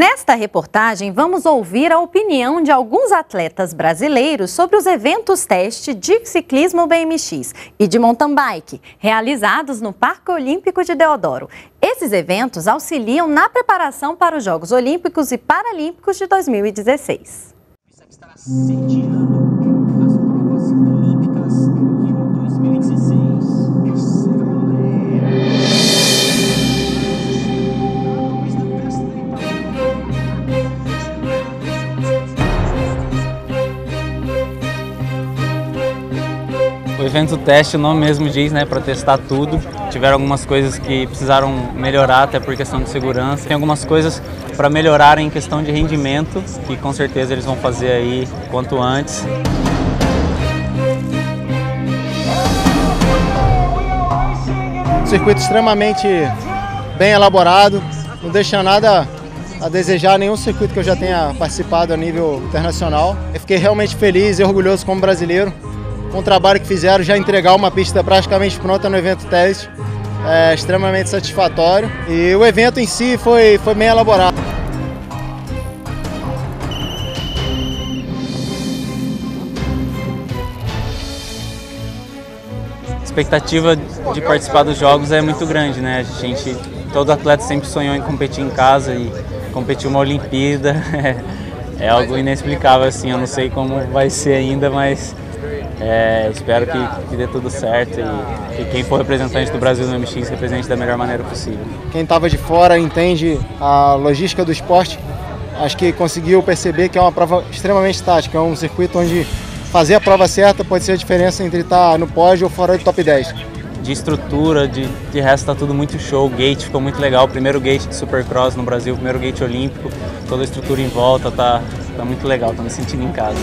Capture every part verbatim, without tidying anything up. Nesta reportagem, vamos ouvir a opinião de alguns atletas brasileiros sobre os eventos teste de ciclismo B M X e de mountain bike, realizados no Parque Olímpico de Deodoro. Esses eventos auxiliam na preparação para os Jogos Olímpicos e Paralímpicos de dois mil e dezesseis. O evento teste, o nome mesmo diz, né, para testar tudo. Tiveram algumas coisas que precisaram melhorar, até por questão de segurança. Tem algumas coisas para melhorar em questão de rendimento, que com certeza eles vão fazer aí quanto antes. Um circuito extremamente bem elaborado, não deixa nada a desejar nenhum circuito que eu já tenha participado a nível internacional. Eu fiquei realmente feliz e orgulhoso como brasileiro. Um trabalho que fizeram, já entregar uma pista praticamente pronta no evento teste, é extremamente satisfatório. E o evento em si foi, foi bem elaborado. A expectativa de participar dos jogos é muito grande, né? A gente, todo atleta sempre sonhou em competir em casa e competir uma Olimpíada é algo inexplicável, assim. Eu não sei como vai ser ainda, mas... É, espero que, que dê tudo certo e que quem for representante do Brasil no B M X represente da melhor maneira possível. Quem estava de fora entende a logística do esporte, acho que conseguiu perceber que é uma prova extremamente tática, é um circuito onde fazer a prova certa pode ser a diferença entre estar no pódio ou fora do top dez. De estrutura, de, de resto está tudo muito show, o gate ficou muito legal, o primeiro gate de Supercross no Brasil, o primeiro gate olímpico, toda a estrutura em volta, tá, tá muito legal, tô me sentindo em casa.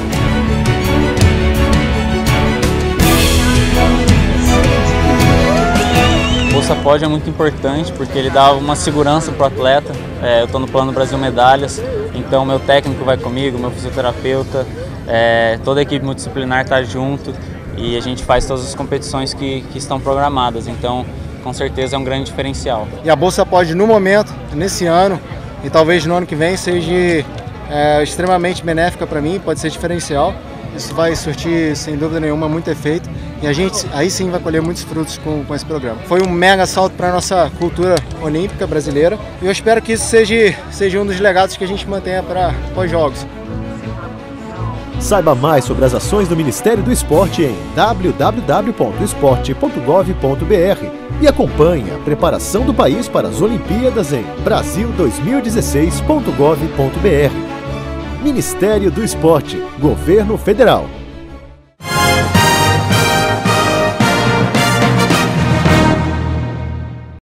O Bolsa Pódio é muito importante porque ele dá uma segurança para o atleta. É, eu estou no plano Brasil Medalhas, então meu técnico vai comigo, meu fisioterapeuta, é, toda a equipe multidisciplinar está junto e a gente faz todas as competições que, que estão programadas. Então, com certeza é um grande diferencial. E a Bolsa Pódio no momento, nesse ano e talvez no ano que vem, seja é, extremamente benéfica para mim, pode ser diferencial. Isso vai surtir, sem dúvida nenhuma, muito efeito e a gente aí sim vai colher muitos frutos com, com esse programa. Foi um mega salto para a nossa cultura olímpica brasileira e eu espero que isso seja, seja um dos legados que a gente mantenha para pós-jogos. Saiba mais sobre as ações do Ministério do Esporte em w w w ponto esporte ponto gov ponto br e acompanhe a preparação do país para as Olimpíadas em Brasil dois mil e dezesseis ponto gov ponto br. Ministério do Esporte, Governo Federal.